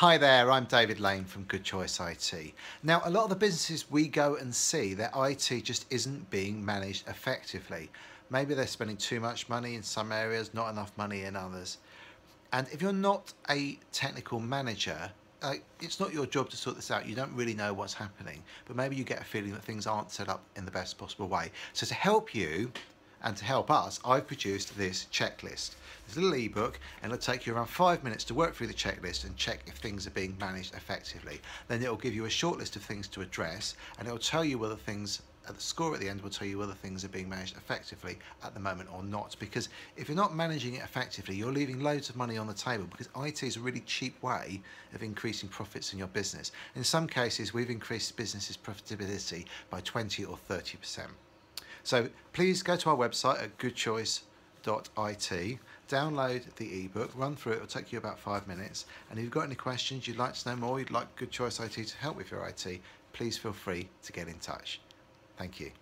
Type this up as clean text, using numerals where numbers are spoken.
Hi there, I'm David Lane from Good Choice IT. Now, a lot of the businesses we go and see, their IT just isn't being managed effectively. Maybe they're spending too much money in some areas, not enough money in others. And if you're not a technical manager, it's not your job to sort this out. You don't really know what's happening, but maybe you get a feeling that things aren't set up in the best possible way. So to help you, and to help us, I've produced this checklist. This little ebook, and it'll take you around 5 minutes to work through the checklist and check if things are being managed effectively. Then it'll give you a short list of things to address, and it'll tell you whether things, the score at the end will tell you whether things are being managed effectively at the moment or not. Because if you're not managing it effectively, you're leaving loads of money on the table, because IT is a really cheap way of increasing profits in your business. In some cases, we've increased businesses' profitability by 20 or 30%. So please go to our website at goodchoice.it, download the ebook, run through it, it'll take you about 5 minutes. And if you've got any questions, you'd like to know more, you'd like Good Choice IT to help with your IT, please feel free to get in touch. Thank you.